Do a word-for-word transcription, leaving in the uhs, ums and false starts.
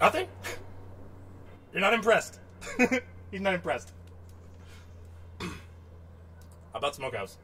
Nothing? You're not impressed. He's not impressed. How about Smokehouse?